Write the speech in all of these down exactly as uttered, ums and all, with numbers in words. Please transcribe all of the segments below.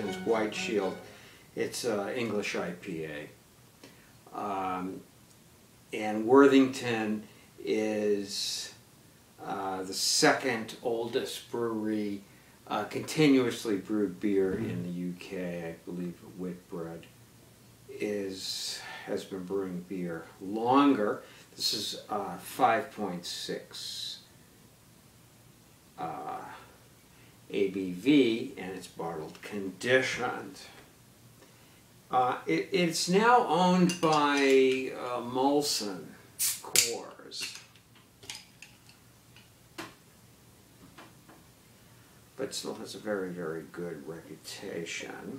Worthington's White Shield. It's uh, English I P A. Um, and Worthington is uh, the second oldest brewery, uh, continuously brewed beer in the U K. I believe Whitbread is, has been brewing beer longer. This is uh, five point six uh, A B V, and it's bottled conditioned. Uh, it, it's now owned by uh, Molson Coors, but still has a very, very good reputation.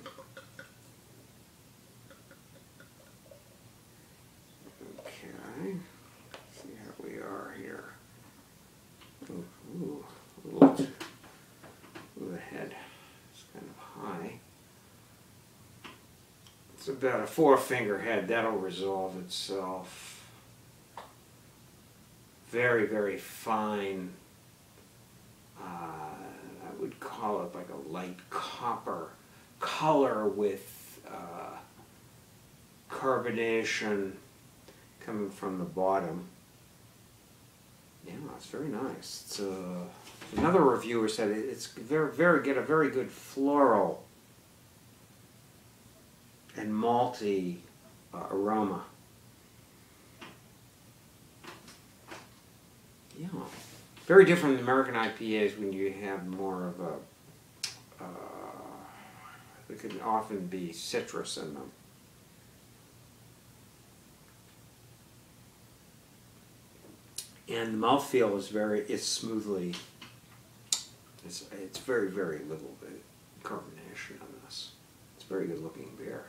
Okay, let's see how we are here. Ooh, ooh, ooh, ooh, the head is kind of high. It's about a four-finger head. That'll resolve itself. Very, very fine. Uh, I would call it like a light copper color with uh, carbonation coming from the bottom. Yeah, it's very nice. It's, uh, another reviewer said it, it's very, very good. A very good floral and malty uh, aroma. Yeah, very different than American I P As when you have more of a, uh, there can often be citrus in them. And the mouthfeel is very, it's smoothly, it's, it's very, very little bit carbonation on this. It's a very good looking beer.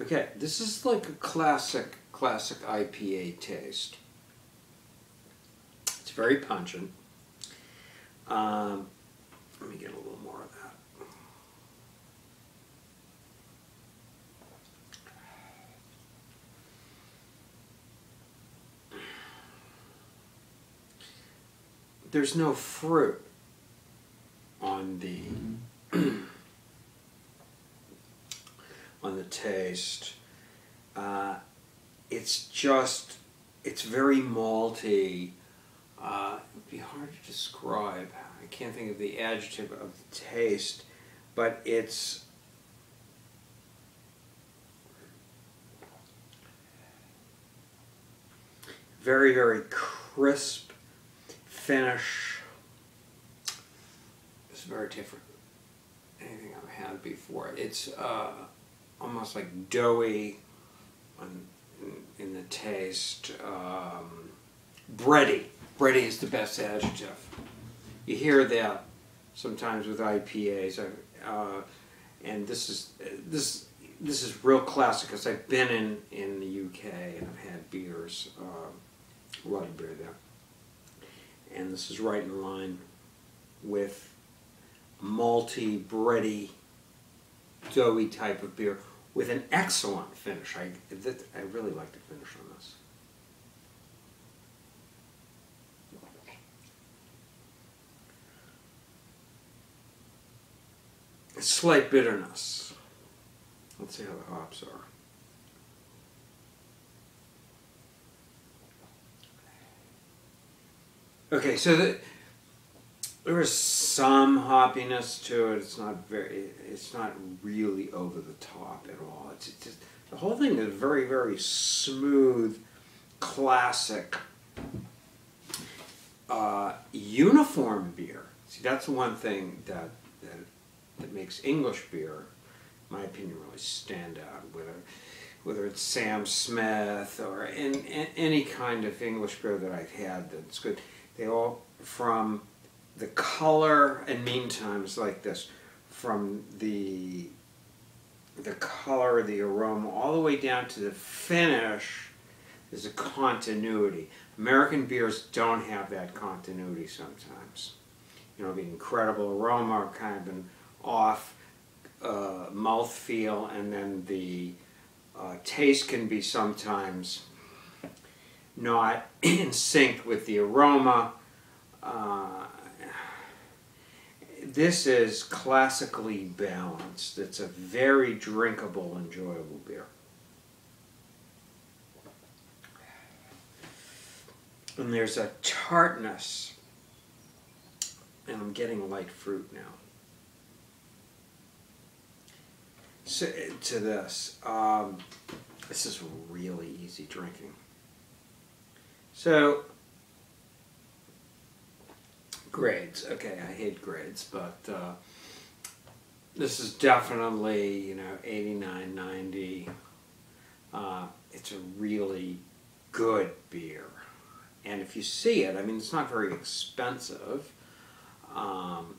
Okay, this is like a classic, classic I P A taste. It's very pungent. Um, let me get a little more of that. There's no fruit on the... Mm-hmm. on the taste. Uh, it's just, it's very malty. Uh, it would be hard to describe. I can't think of the adjective of the taste, but it's, very, very crisp finish. It's very different than anything I've had before. It's, uh, almost like doughy on, in, in the taste, um, bready. Bready is the best adjective. You hear that sometimes with I P As, uh, and this is this this is real classic because I've been in in the U K and I've had beers, uh, a lot of beer there, and this is right in line with malty, bready, doughy type of beer with an excellent finish. I, that, I really like the finish on this. A slight bitterness. Let's see how the hops are. Okay, so the, there is some hoppiness to it. It's not very. It's not really over the top at all. It's, it's just, the whole thing is very, very smooth, classic, uh, uniform beer. See, that's one thing that that that makes English beer, in my opinion, really stand out. Whether whether it's Sam Smith or in, in any kind of English beer that I've had that's good, they all from the color, and meantime, like this, from the the color, the aroma, all the way down to the finish, is a continuity. American beers don't have that continuity sometimes. You know, the incredible aroma, kind of an off uh, mouthfeel, and then the uh, taste can be sometimes not in sync with the aroma. Uh, this is classically balanced. It's a very drinkable, enjoyable beer. And there's a tartness, and I'm getting light fruit now, so, to this. Um, this is really easy drinking. So, grades. Okay, I hate grades, but uh, this is definitely, you know, eighty-nine, ninety. Uh, it's a really good beer. And if you see it, I mean, it's not very expensive. Um,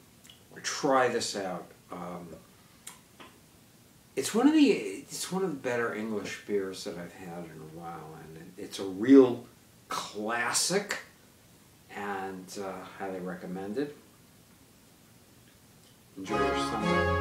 try this out. Um, it's one of the it's one of the better English beers that I've had in a while, and it, it's a real classic, and uh, highly recommended. Enjoy your summer.